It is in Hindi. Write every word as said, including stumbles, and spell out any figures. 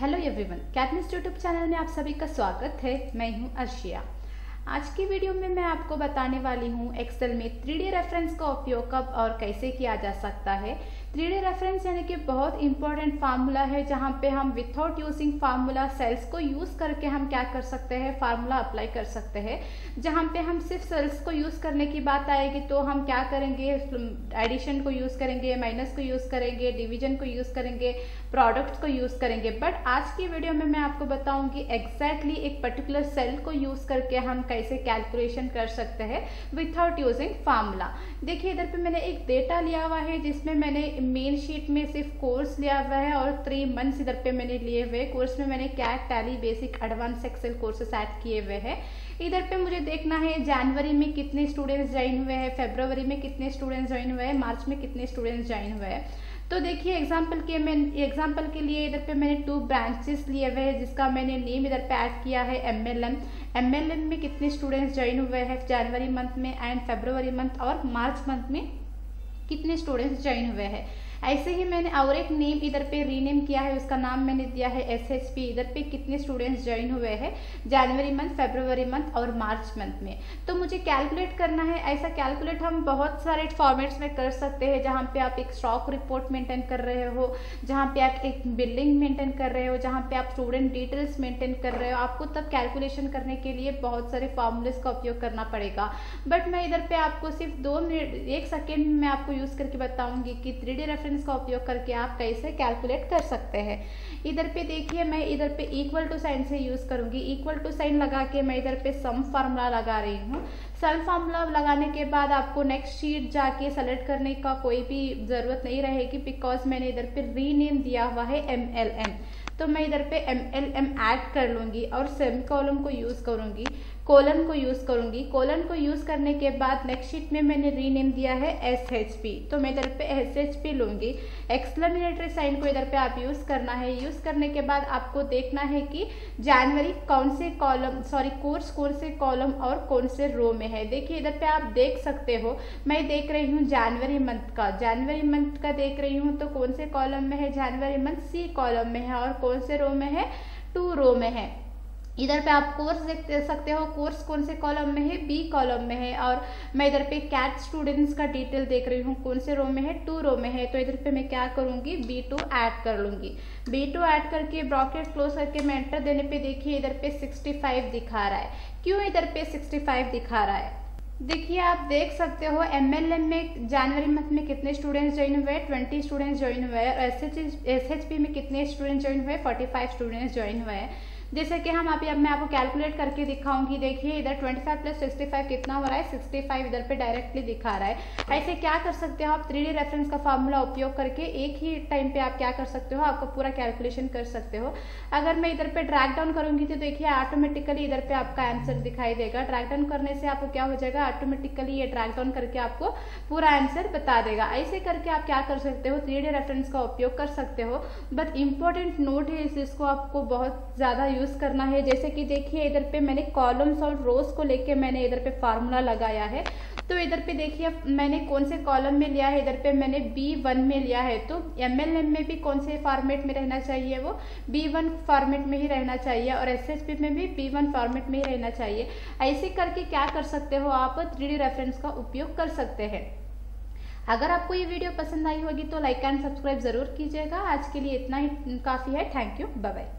Hello everyone, Katniss YouTube channel में आप सभी का स्वागत है। मैं हूं अर्शिया। आज की वीडियो में मैं आपको बताने वाली हूं एक्सेल में थ्री डी रेफरेंस का उपयोग कब और कैसे किया जा सकता है। थ्री डी रेफरेंस यानी कि बहुत इंपॉर्टेंट फार्मूला है, जहां पे हम विथआउट यूजिंग फार्मूला सेल्स को यूज़ करके हम क्या कर सकते हैं, फार्मूला अप्लाई कर सकते हैं। जहां पे हम सिर्फ सेल्स को यूज़ करने की बात आएगी तो हम क्या करेंगे, एडिशन को यूज़ करेंगे, माइनस को यूज़ करेंगे, डिवीजन को यूज़ करेंगे, प्रोडक्ट्स को यूज़ करेंगे। बट आज की वीडियो में मैं आपको बताऊँगी एग्जैक्टली एक पर्टिकुलर सेल को यूज़ करके हम कैसे कैलकुलेशन कर सकते हैं विथआउट यूजिंग फार्मूला। देखिए, इधर पे मैंने एक डेटा लिया हुआ है जिसमें मैंने मेन शीट में सिर्फ कोर्स लिया हुआ है और थ्री मंथ्स इधर पे मैंने लिए हुए। कोर्स में मैंने cat, Tally, basic, advance Excel courses add किए हुए हैं। इधर पे मुझे देखना है जनवरी में कितने स्टूडेंट्स ज्वाइन हुए हैं, फरवरी में कितने स्टूडेंट्स ज्वाइन हुए हैं, मार्च में कितने स्टूडेंट्स ज्वाइन हुए हैं। तो देखिए, एग्जाम्पल के मैं एग्जाम्पल के लिए इधर पे मैंने टू ब्रांचेस लिए हुए हैं जिसका मैंने नेम इधर पे ऐड किया है M L N. M L N में कितने स्टूडेंट्स ज्वाइन हुए हैं जनवरी मंथ में एंड फरवरी मंथ और मार्च मंथ में कितने स्टूडेंट्स ज्वाइन हुए हैं। ऐसे ही मैंने और एक नेम इधर पे रीनेम किया है, उसका नाम मैंने दिया है एस एस पी। इधर पे कितने स्टूडेंट्स ज्वाइन हुए हैं जनवरी मंथ, फरवरी मंथ और मार्च मंथ में। तो मुझे कैलकुलेट करना है। ऐसा कैलकुलेट हम बहुत सारे फॉर्मेट्स में कर सकते हैं, जहाँ पे आप एक स्टॉक रिपोर्ट मेंटेन कर रहे हो, जहाँ पे आप एक बिलिंग मेंटेन कर रहे हो, जहाँ पे आप स्टूडेंट डिटेल्स मेंटेन कर रहे हो। आपको तब कैलकुलेशन करने के लिए बहुत सारे फॉर्मूलेस का उपयोग करना पड़ेगा। बट मैं इधर पे आपको सिर्फ दो मिनट एक सेकेंड में मैं आपको यूज करके बताऊंगी कि थ्री डी का उपयोग करके आप कैसे कैलकुलेट कर सकते हैं। इधर पे देखिए, मैं इधर पे इक्वल टू साइन से यूज करूंगी। इक्वल टू साइन लगा के मैं इधर पे सम फार्मूला लगा रही हूँ। सम फार्मूला लगाने के बाद आपको नेक्स्ट शीट जाके सेलेक्ट करने का कोई भी जरूरत नहीं रहेगी, बिकॉज मैंने इधर पे रीनेम दिया हुआ है एम एल एम। तो मैं इधर पे एम एल एम ऐड कर लूँगी और सेमी कॉलम को यूज़ करूँगी, कोलन को यूज़ करूँगी। कोलन को यूज़ करने के बाद नेक्स्ट शीट में मैंने रीनेम दिया है एस एच पी। तो मैं इधर पे एस एच पी लूँगी। एक्सक्लेमेटरी साइन को इधर पे आप यूज़ करना है। यूज़ करने के बाद आपको देखना है कि जनवरी कौन से कॉलम सॉरी कोर्स कौन से कॉलम और कौन से रो में है। देखिए, इधर पर आप देख सकते हो, मैं देख रही हूँ जनवरी मंथ का जनवरी मंथ का देख रही हूँ। तो कौन से कॉलम में है, जनवरी मंथ सी कॉलम में है और कौन से रो में है, टू रो में है। इधर पे आप कोर्स देख सकते हो, कोर्स कौन से कॉलम में है, बी कॉलम में है। और मैं इधर पे कैट स्टूडेंट्स का डिटेल देख रही हूँ, कौन से रो में है, टू रो में है। तो इधर पे मैं क्या करूँगी, बी टू ऐड कर लूँगी। बी टू ऐड करके ब्रॉकेट क्लोज करके मैं एंटर देने पे देखिए इधर पे सिक्सटी फाइव दिखा रहा है। क्यों इधर पे सिक्सटी फाइव दिखा रहा है, देखिए आप देख सकते हो। एम एल एम में जनवरी मंथ में कितने स्टूडेंट्स ज्वाइन हुए, ट्वेंटी स्टूडेंट्स ज्वाइन हुए। और एस एच पी में कितने स्टूडेंट्स ज्वाइन हुए, फोर्टी फाइव स्टूडेंट्स ज्वाइन हुए। जैसे कि हम आप मैं आपको कैलकुलेट करके दिखाऊंगी। देखिए, इधर twenty five plus sixty five कितना हो रहा है, सिक्सटी फाइव इधर पे डायरेक्टली दिखा रहा है। ऐसे क्या कर सकते हो आप, थ्री डी रेफरेंस का फार्मूला उपयोग करके एक ही टाइम पे आप क्या कर सकते हो, आपको पूरा कैलकुलेशन कर सकते हो। अगर मैं इधर पे ड्रैग डाउन करूंगी तो देखिए ऑटोमेटिकली इधर पे आपका आंसर दिखाई देगा। ड्रैग डाउन करने से आपको क्या हो जाएगा, ऑटोमेटिकली ये ड्रैग डाउन करके आपको पूरा आंसर बता देगा। ऐसे करके आप क्या कर सकते हो, थ्री डी रेफरेंस का उपयोग कर सकते हो। बट इंपॉर्टेंट नोट है, इसको आपको बहुत ज़्यादा यूज़ करना है। जैसे कि देखिए, इधर पे मैंने कॉलम्स और रोज को लेके मैंने इधर पे फार्मूला लगाया है। तो इधर पे देखिए मैंने कौन से कॉलम में लिया है, इधर पे मैंने बी वन में लिया है। तो एम एल एम में भी कौन से फॉर्मेट में रहना चाहिए, वो बी वन फॉर्मेट में ही रहना चाहिए। और एस एच पी में भी बी वन फॉर्मेट में ही रहना चाहिए। ऐसे करके क्या कर सकते हो आप, थ्री डी रेफरेंस का उपयोग कर सकते हैं। अगर आपको ये वीडियो पसंद आई होगी तो लाइक एंड सब्सक्राइब जरूर कीजिएगा। आज के लिए इतना ही काफ़ी है। Thank you, bye bye.